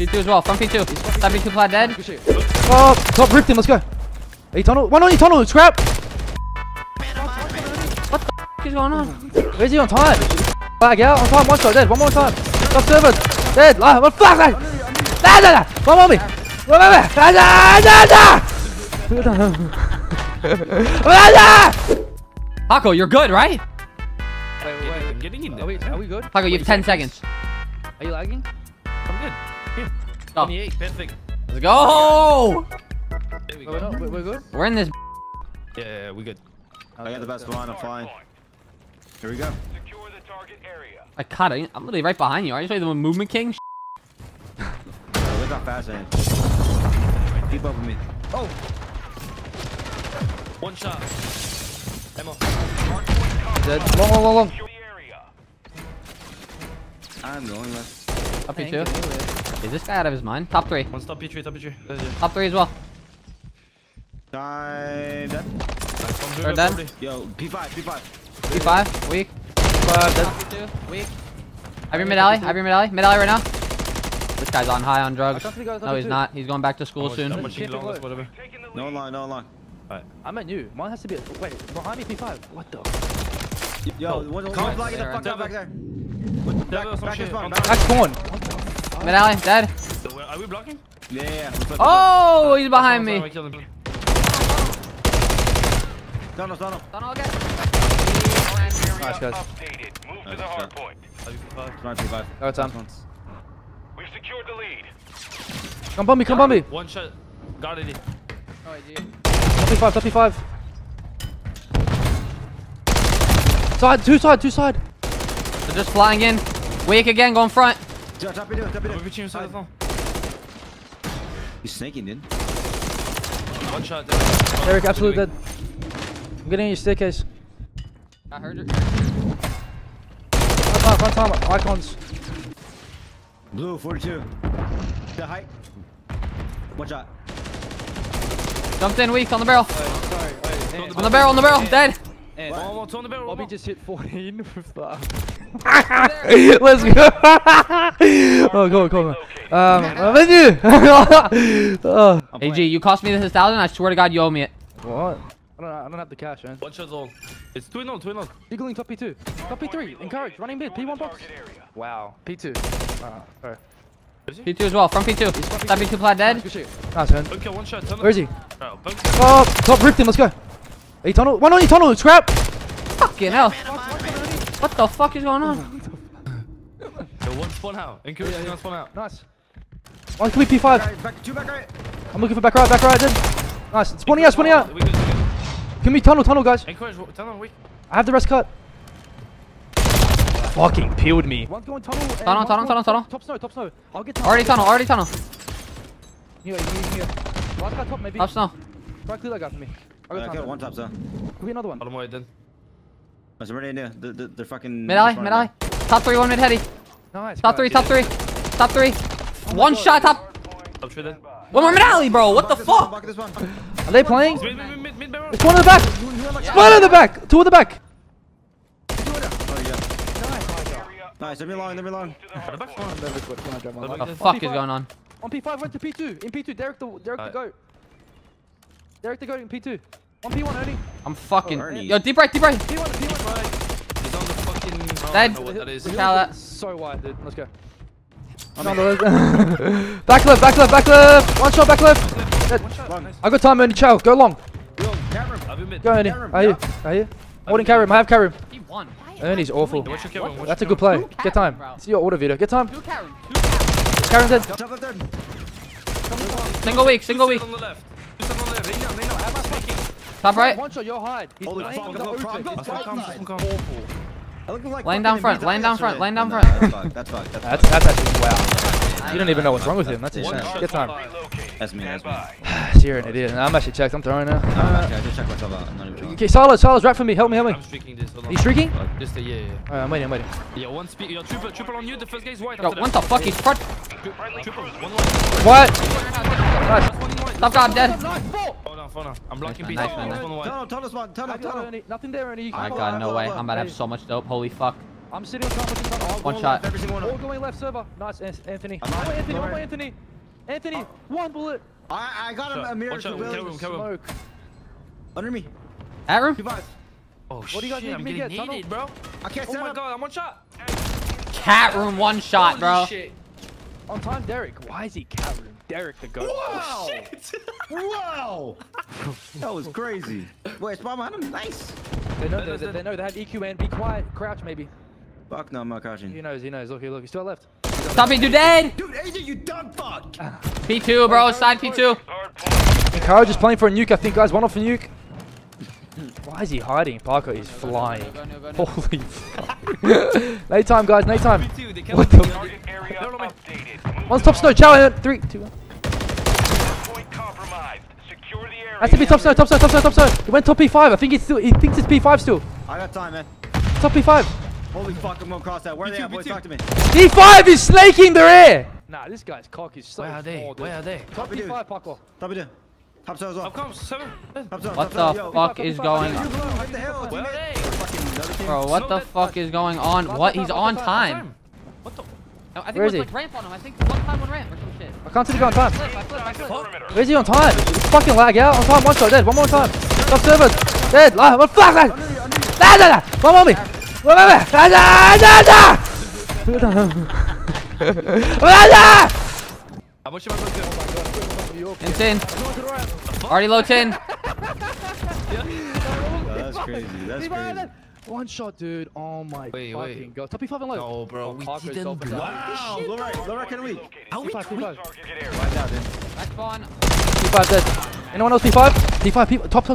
P2 as well. From P2. That P2 flat dead. Oh, top ripped him. Let's go. A tunnel. One on a tunnel. Scrap. What the f is going on? Where's he on time? Back out. On time. One shot. Dead. One more time. Top servers. Dead. What the fuck? One more me. One more me. Hako, you're good, right? Wait. Getting in there. Are we good? Hako, you have 10 seconds. Are you lagging? I'm good. Here. Stop. 28. Perfect. Let's go. There we go. We're good? We're in this. Yeah, we're good. I got the best line. I'm fine. Here we go. Secure the target area. I caught it. I'm literally right behind you. Are you playing the movement king? Look how fast I am. Keep up with me. Oh. One shot. Ammo. Dead. Long. I'm going left. Up P2. Is this guy out of his mind? Top 3. One stop P3, top P3. Top 3 as well. Dead. Third dead. Yo, P5. P5, weak. P5, dead. P2, weak. Have your mid alley. Mid alley right now. This guy's on high on drugs. No, he's not. He's going back to school soon. No line. Alright. I'm at new. Mine has to be. Wait, behind me P5. What the? Yo, can't block it the fuck out back there. Back spawn. Mid alley, dead. Are we blocking? Yeah. Oh, he's behind me. Donald again. Nice guys. Move to the hard point. Go time. We've secured the lead. Come bomb me. One shot. Got it. Oh, I do. 35. Two side. They're just flying in. Weak again, go in front. He's snaking, dude. One shot. Eric, absolutely dead. I'm getting in your staircase. I heard you. One time. Icons. Blue, 42. The height. One shot. Jumped in, weak, on the barrel. On the barrel, dead. What's on the barrel? Bobby just hit 14 with that. Let's go. Oh, go on. What did you? AG, you cost me this 1,000. I swear to God, you owe me it. What? I don't have the cash, man. One shot's all. It's twin on. Eagling top P2. Top P3. Encourage. Running mid. P1 box. Wow. P2. Alright. P2 as well. From P2. That P2 plat dead. Nice, man. Okay, one shot. Where is he? Oh, top ripped him. Let's go. A tunnel. One on a tunnel. Scrap. Fucking hell. What the fuck is going on? Yo, one spawn out. Encourage. One spawn out. Nice. One complete P5. Back right. I'm looking for back right. Dead. Nice. Spawning out. Give me tunnel, guys. Encourage, tunnel, weak. I have the rest cut. Fucking peeled me. Tunnel. Top snow. I'll get tunnel. Already tunnel. You. Last guy top, maybe. Top snow. Try to clear that guy for me. I got one top, sir. Could be another one. Bottom right, then. There's already in there. They're fucking... Mid alley. Top 3, one mid heady. Nice. Top three. Oh, one shot, top. Top 3, then. One more mid alley, bro. What the fuck? Are they playing? It's one in the back! One in the back! Two in the back! Nice, let me long. What the fuck is going on? On P5, went to P2. In P2, Derek to go. Derek to go in P2. On P1, Ernie. I'm fucking... Ernie. Yo, deep right. P1. He's on the fucking... Dead. Oh, that is. That. So wide, dude. Let's go. Back left. One shot, back left. Dead. I got time, Ernie. Chow, go long. Go, Ernie. Are you? Holding carry room. I have carry room. Ernie's awful. That's a good play. Get time. See your order video. Get time. Karen's dead. Single weak. Top right. Laying down front. That's actually wow. You don't even know what's wrong with him. That's insane. Get time. That's me. So you're an idiot. I'm actually checked. I'm throwing now. Okay, I just checked myself out. I'm not even trying. Okay, Silas, wrap for me. Help me. I'm streaking this. He's streaking? Just a yeah. Alright, I'm waiting. Yeah, one speed. Yo, triple on you. The first guy's white. Yo, what the fuck? He's front. What? Nice. Top guy, I'm dead. Hold on. I'm blocking B. Nice, man. Tunnel. Nothing there, Ernie. I got no way. I'm about to have so much dope. Holy fuck. I'm sitting on top of this. One shot. Every single one. All going left server. Nice, Anthony. Anthony. Anthony, one bullet. I got him. A mirror. Kill him. Under me. At room. Oh shit! What do you guys need me to get? Tunnel, bro. I can't stand up. Oh my god! I'm one shot. Cat room, one shot, bro. Shit. On time, Derek. Why is he cat room? Derek the goat. Wow! Shit. Wow! That was crazy. Wait, spawn behind him. Nice. They know. They have EQ and be quiet. Crouch maybe. Fuck no, I'm not crouching. He knows. Look. He's to our left. Stop being dude dead. Dude, AJ, you dumb fuck. P2, bro. Side P2. Kyle just playing for a nuke. I think guys, one off a nuke. Why is he hiding? Parker is flying. No. Holy fuck. Nighttime, guys. Nighttime. What the fuck? One's top snow. Chow. 3, 2, 1. That's to be top snow. Top snow. He went top P5. I think he's still. He thinks it's P5 still. I got time, man. Top P5. Holy fuck! I'm gonna cross that. Where are they at, boys? Talk to me. P5 is snaking the air. Nah, this guy's cock is so. Where are they? Top P5, Parker. Top P2. What the fuck is going on? Bro, what the fuck is going on? What? He's on time. What the? I think it was like ramp on him. I think one time on ramp or some shit. I can't see the guy on time. Where's he on time? Fucking lag out. On time, one shot, dead. One more time. Stop servers. Dead. What the fuck, man? One more me. In 10. Already low 10. That's crazy. That's crazy. One shot, dude. Oh my fucking god. Top P5 and low. No, bro. We didn't do. Wow. Low right. Can we? How we? P5. Back spawn. P5 dead. Anyone else P5? P5. Top.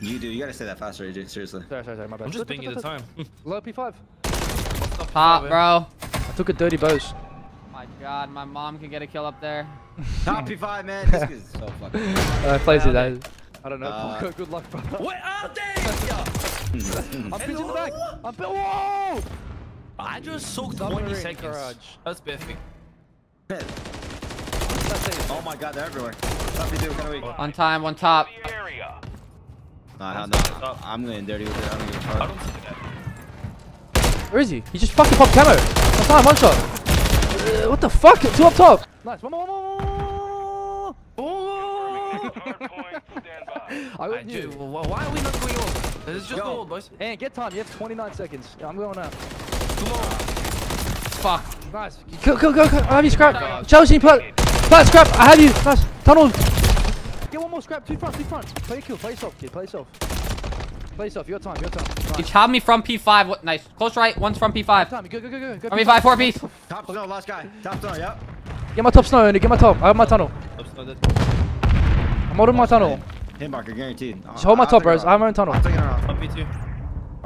You do. You gotta say that faster, AJ. Seriously. Sorry. My bad. I'm just thinking the time. Low P5. Hot, bro. I took a dirty boost. My god, my mom can get a kill up there. Top P5, man. This is so fucking I don't know. Good luck, brother. What are they? I'm pitching the back. Whoa! I just soaked 20 seconds. Garage. That's perfect. Oh my god, they're everywhere. Top P2, kind of weak. On time, one top. Nah, no. I'm going dirty with it. I don't see that. Where is he? He just fucking popped camo. On time, one shot. What the fuck? 2 up top! Nice, one more! Oh. Why are we not going old? This is just old, boys. Hey, get time, you have 29 seconds. Yeah, I'm going out. Come on. Fuck. Nice. Go. I have you, scrap. Chelsea, play scrap. I have you. Nice. Tunnel. Get one more scrap. Two front. Play kill. Play soft, kid. Play soft. Your time. Nice. You chopped me from P5. What? Nice. Close right. One's from P5. Go. From P5, 4 piece. Top snow, last guy. Top snow, yep. Get my top snow, Andy. Get my top. I have my tunnel. I'm holding my tunnel. Hit marker, guaranteed. Just hold my top, bros. I have my own tunnel. I'm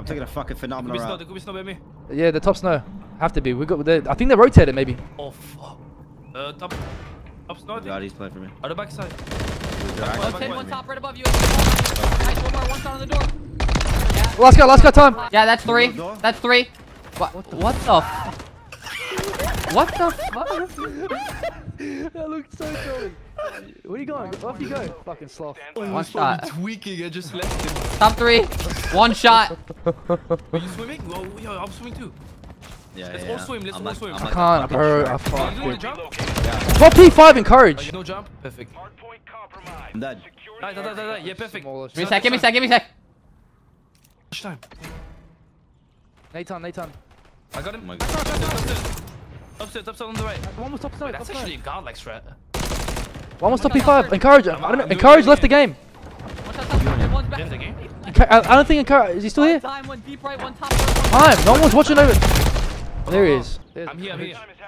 taking a fucking phenomenal round. There could be snow by me. Yeah, the top snow. Have to be. We got. I think they rotated, maybe. Oh, fuck. Top snow. God, he's playing for me. On the backside. One top right above you. Nice, one more. One shot on the door. Last guy time. Yeah, that's 3. That's 3. What the fuck? What the fuck? That looked so silly. Where are you going? Off you go. Fucking sloth. One shot. Tweaking. I just left him. Top 3. One shot. Are you swimming? Well, I'm swimming too. Yeah, Let's all swim. I can't, bro. I fucking. Top P5 encourage. No jump. Perfect. I'm dead. Yeah, perfect. Give me a sec. Time. Nathan. I got him. Upstairs on the right. One was top side. That's actually a godlike strat. One was top P5. Encourage. Encourage left the game. I don't think Encourage. Is he still here? Time. No one's watching over. There he is. I'm here.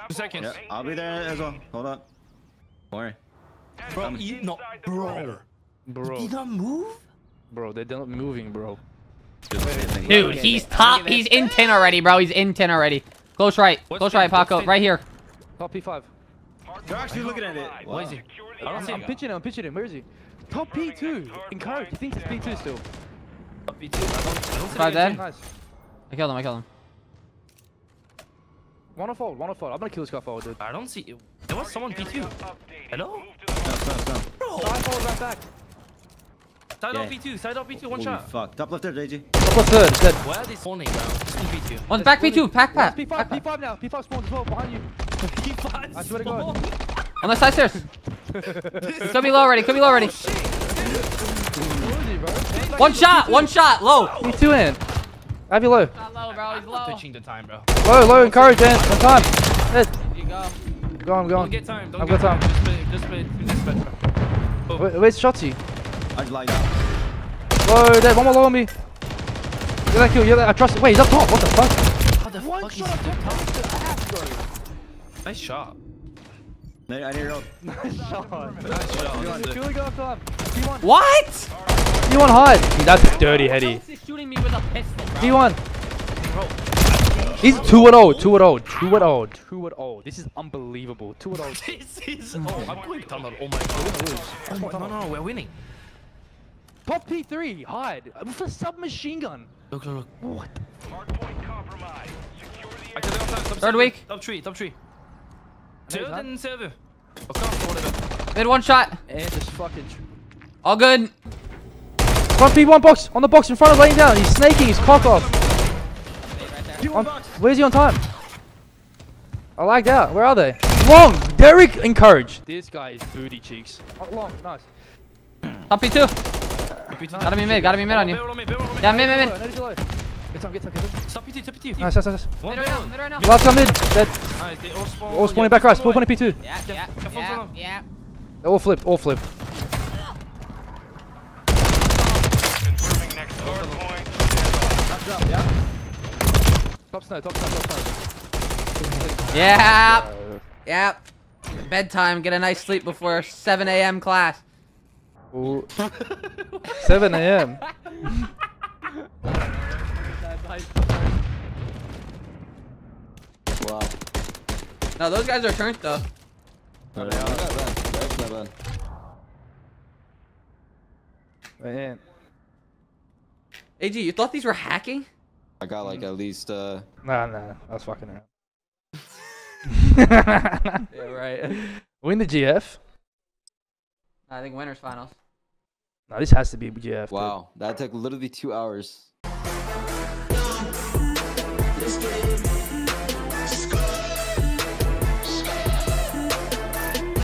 2 seconds. Yeah, I'll be there as well. Hold up. Don't worry. Bro. Did not move? Bro, they're not moving, bro. Dude, he's top. He's in 10 already, bro. Close right, Paco. Right here. Top P5. They're actually looking at it. Where is he? I'm pitching him. Where is he? Top P2. Encourage. He thinks it's P2 still. Top P2. 5 dead. I killed him. One off fold. I'm gonna kill this guy forward, dude. I don't see you. There was someone P2. Hello? No. Bro. Side forward right back. Side off B2, side off B2, one shot. Fuck. Top left there, JG. Top left third, dead. Where are they spawning, bro? B2. On back B2, pack pack. P5, P5 now. P5 spawns as well, behind you. P5 I swear to God. On the side stairs. Could be low already, could be low already. One shot, low. B2 in. I'd be low. Not low, bro, he's low. Switching the time, bro. Low, low, encourage, man. One time. Dead. You go. I'm going, I'm going. Don't get time, don't get time. Just play, just play. Where's Shotzzy? I'd lie down. Whoa, there, one more low on me. Get that kill, get that. I trust. Wait, he's up top. What the fuck? What the fuck? Shot to ass, bro. Nice shot. I need help. Nice shot. Nice shot. What? D1 hide. That's dirty, Heady. Shooting me with a pistol, bro. D1. He's 2-0, 2-0, 2-0, 2-0. This is unbelievable. 2-0. This is. Oh, I'm going tunnel. Oh my god. No, no, we're winning. Pop P3, hide. With a submachine gun. Look, look, look. What? Hardpoint compromised. Secure the area. Third week. Top tree, top tree. Server, server. Mid one shot. All good. One P1 box. On the box in front of laying down. He's snaking. He's cock off. Hey, right on, where's he on time? I lagged out. Where are they? Long. Derek encouraged. This guy is booty cheeks. Oh, long. Nice. Top P2. Gotta be mid, gotta be mid on you. Yeah, mid, mid, mid. Get some, get some, get some. Stop P2, stop P2. Nice, nice, nice. Mid right now, mid right now. Last guy mid, dead. All spawning back right, spawning P2. Yeah. They're all flipped, all flipped. Top snow, top snow, top snow. Yeah. Yep. Bedtime, get a nice sleep before 7 AM class. 7 AM Wow. No, those guys are turned though. No, they are. That's not bad. Man. AG, you thought these were hacking? I got like at least Nah, I was fucking around. Yeah, right. Win the GF. I think winners finals. No, this has to be GF. Wow, dude. That took literally 2 hours.